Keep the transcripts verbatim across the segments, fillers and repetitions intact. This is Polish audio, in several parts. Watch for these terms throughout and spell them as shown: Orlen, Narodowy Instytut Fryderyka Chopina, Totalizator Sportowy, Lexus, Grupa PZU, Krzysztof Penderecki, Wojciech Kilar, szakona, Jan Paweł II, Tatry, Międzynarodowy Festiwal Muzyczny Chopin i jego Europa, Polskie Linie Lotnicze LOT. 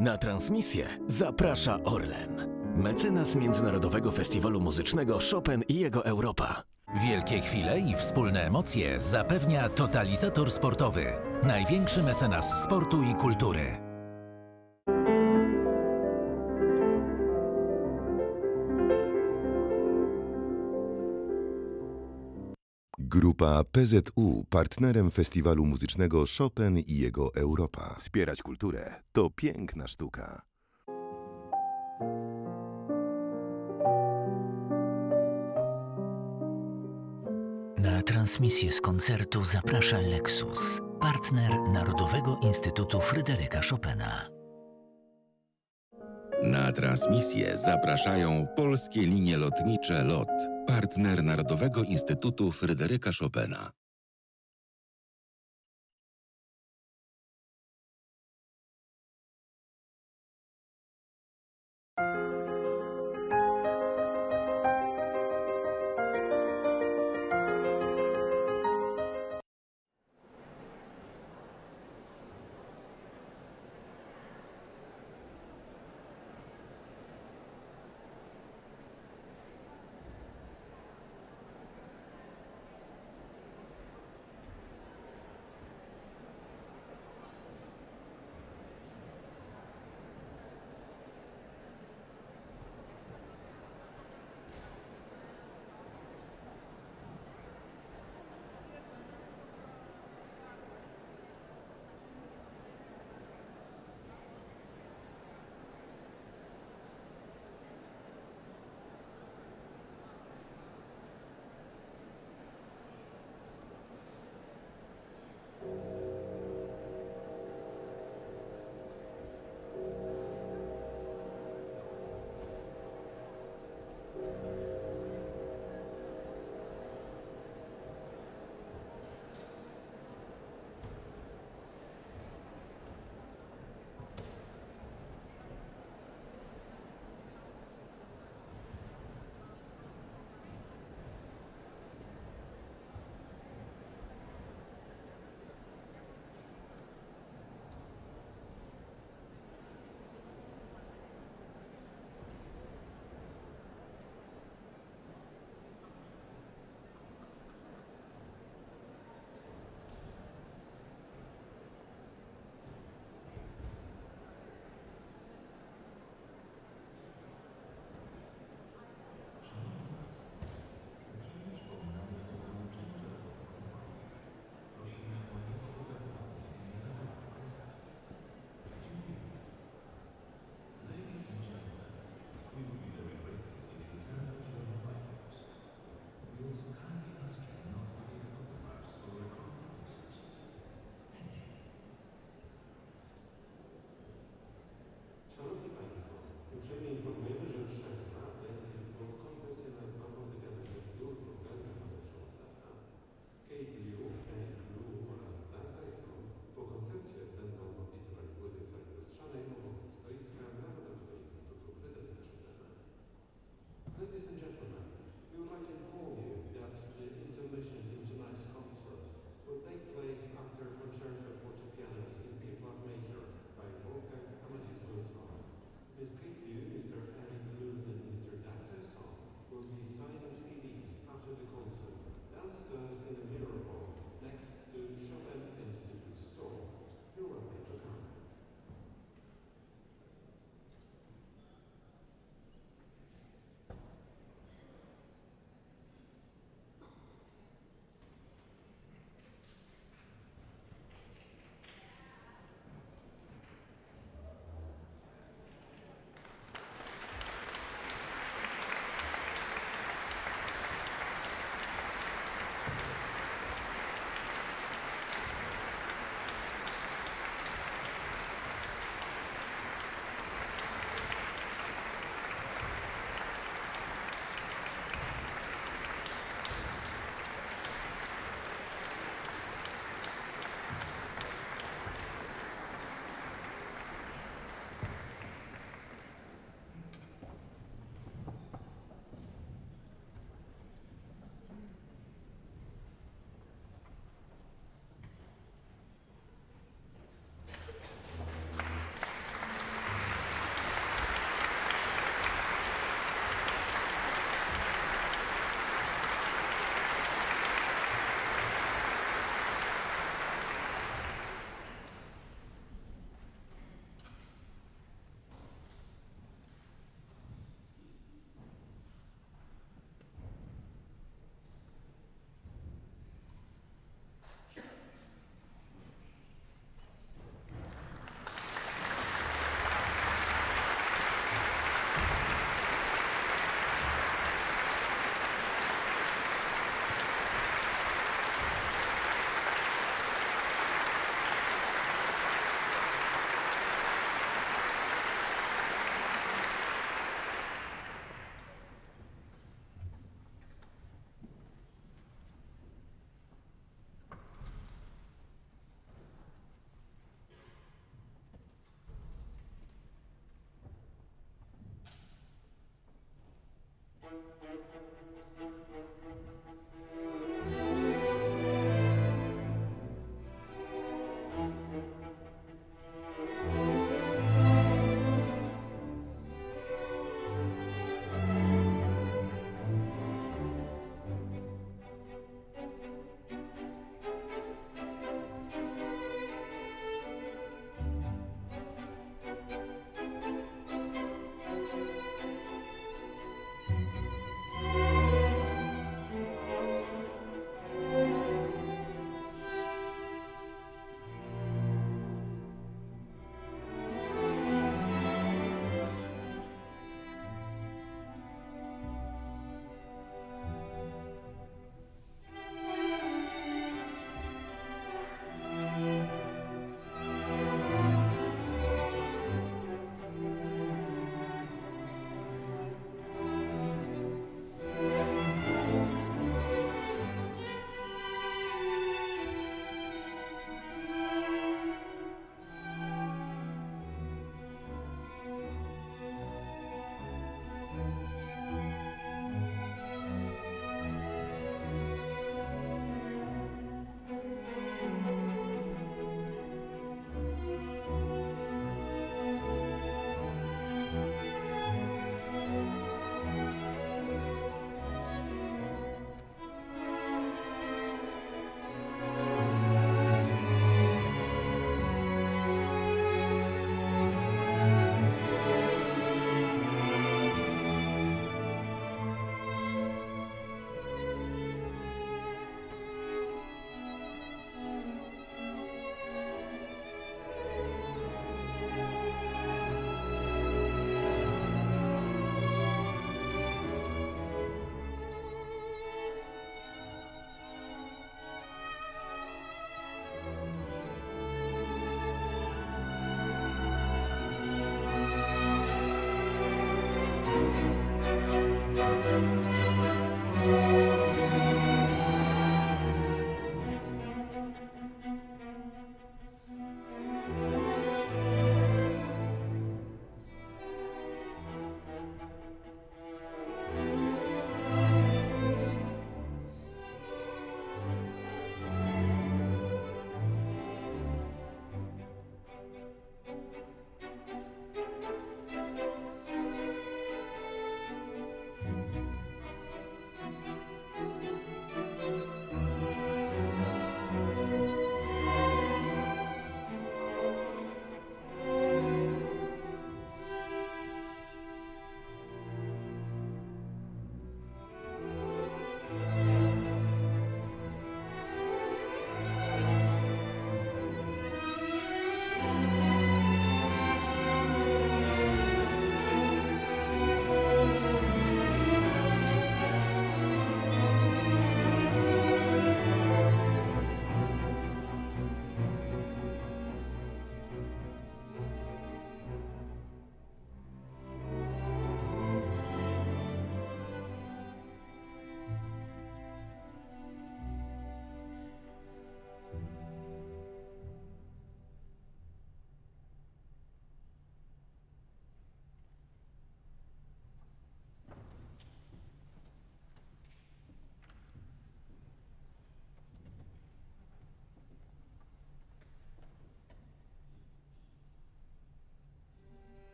Na transmisję zaprasza Orlen, mecenas Międzynarodowego Festiwalu Muzycznego Chopin i jego Europa. Wielkie chwile i wspólne emocje zapewnia Totalizator Sportowy, największy mecenas sportu i kultury. Grupa P Z U, partnerem Festiwalu Muzycznego Chopin i jego Europa. Wspierać kulturę to piękna sztuka. Na transmisję z koncertu zaprasza Lexus, partner Narodowego Instytutu Fryderyka Chopina. Na transmisję zapraszają Polskie Linie Lotnicze LOT, partner Narodowego Instytutu Fryderyka Chopina.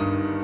Thank you.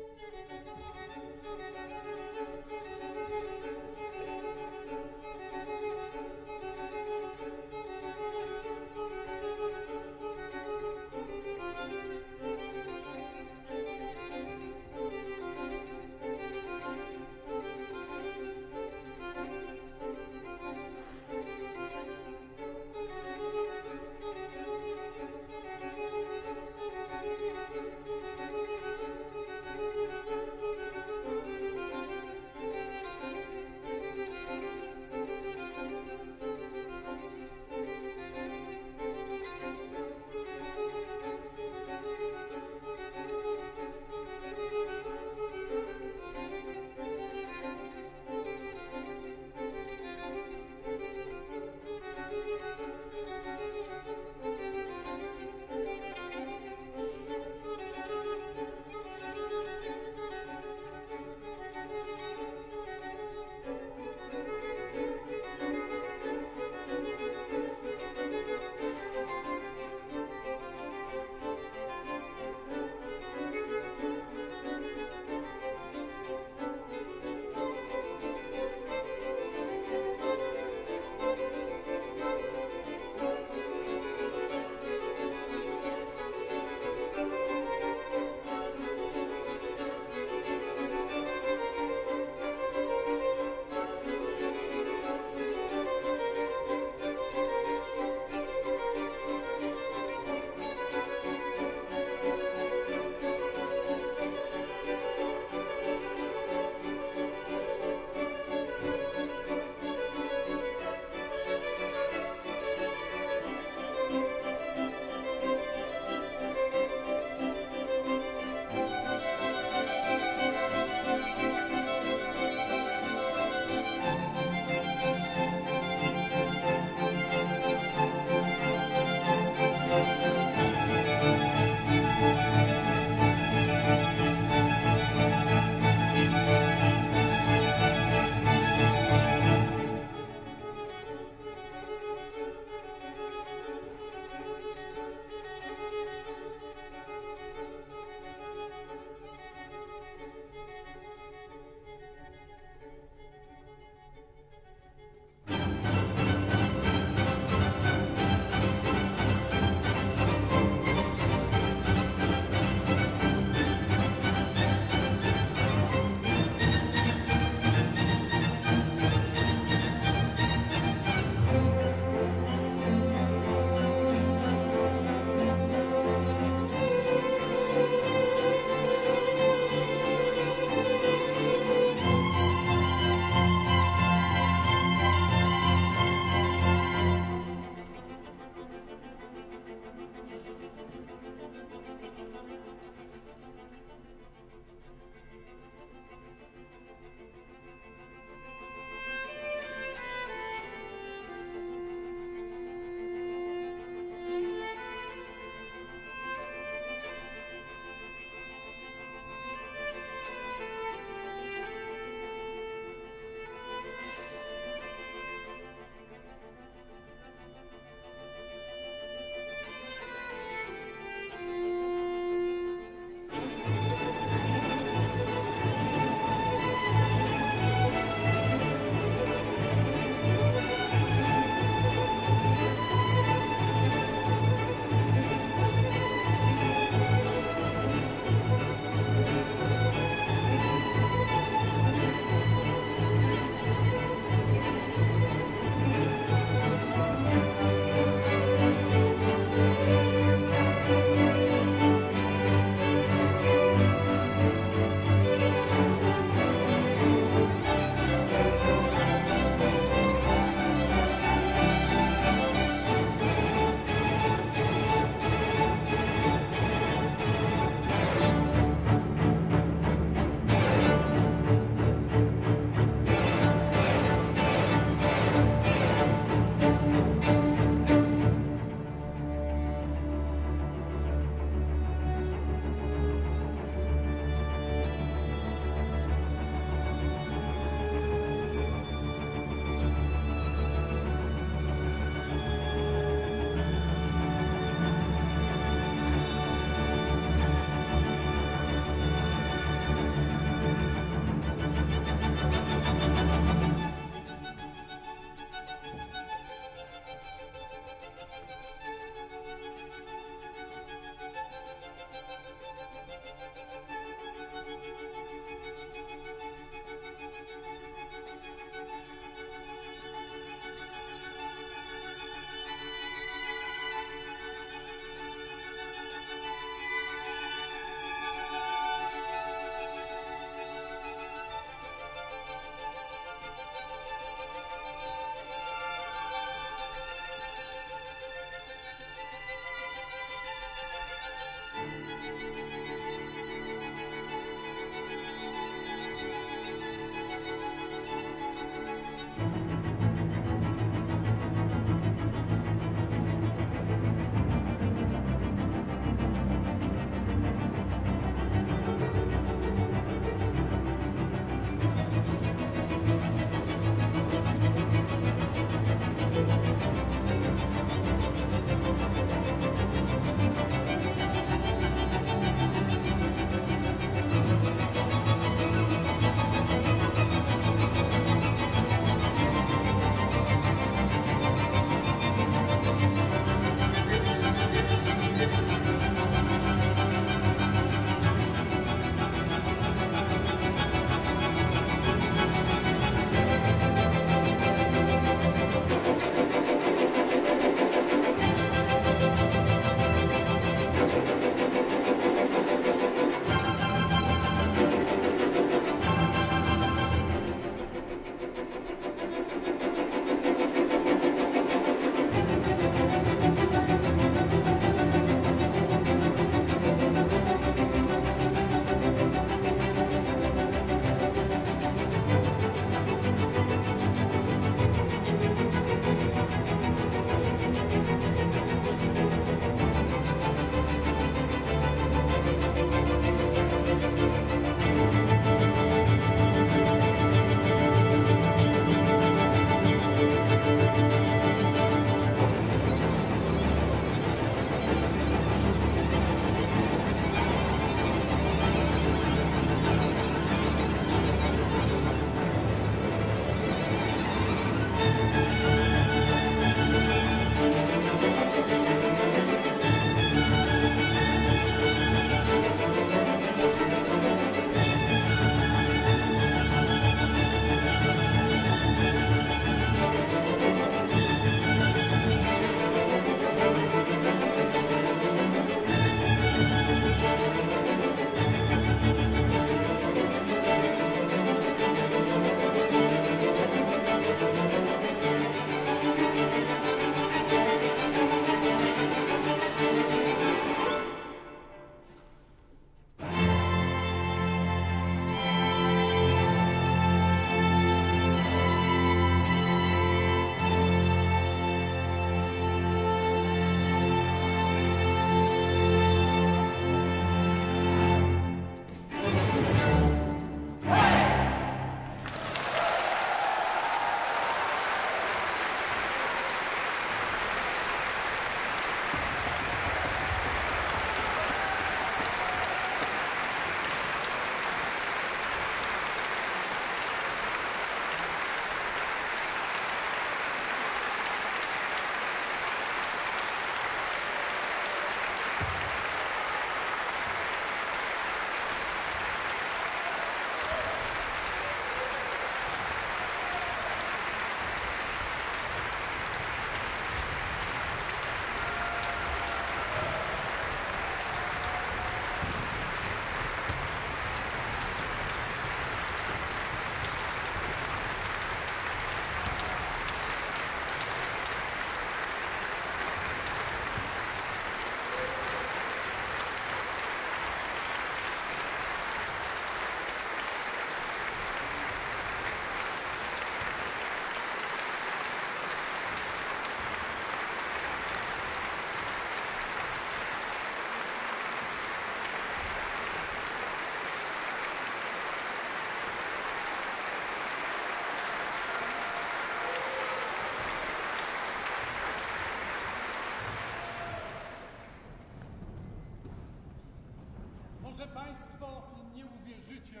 Może Państwo nie uwierzycie,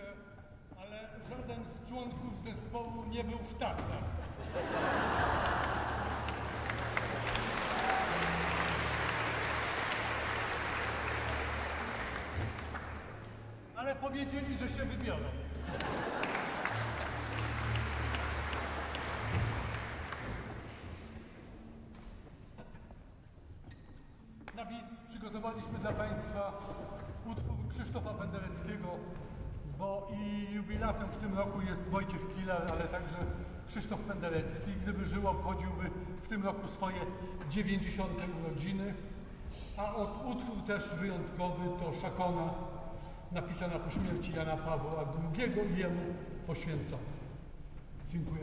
ale żaden z członków zespołu nie był w Tatrach. Ale powiedzieli, że się wybiorą. Na bis przygotowaliśmy dla Państwa utwór Krzysztofa Pendereckiego, bo i jubilatem w tym roku jest Wojciech Kilar, ale także Krzysztof Penderecki. Gdyby żył, obchodziłby w tym roku swoje dziewięćdziesiąte urodziny. A utwór też wyjątkowy to Szakona, napisana po śmierci Jana Pawła drugiego i jemu poświęcona. Dziękuję.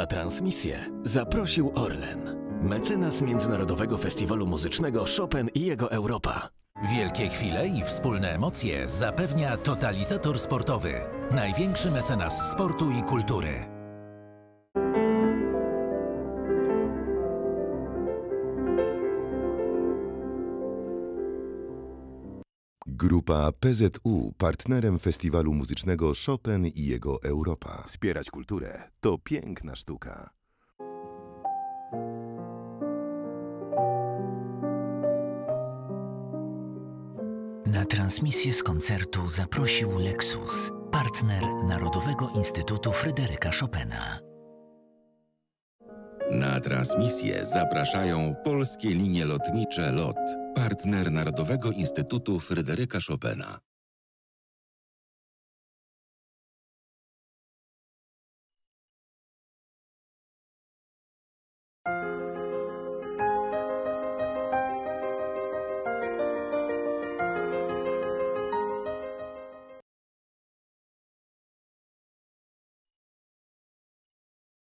transmisję zaprosił Orlen, mecenas Międzynarodowego Festiwalu Muzycznego Chopin i jego Europa. Wielkie chwile i wspólne emocje zapewnia Totalizator Sportowy, największy mecenas sportu i kultury. Grupa P Z U, partnerem Festiwalu Muzycznego Chopin i jego Europa. Wspierać kulturę to piękna sztuka. Na transmisję z koncertu zaprosił Lexus, partner Narodowego Instytutu Fryderyka Chopina. Na transmisję zapraszają Polskie Linie Lotnicze LOT, partner Narodowego Instytutu Fryderyka Chopina.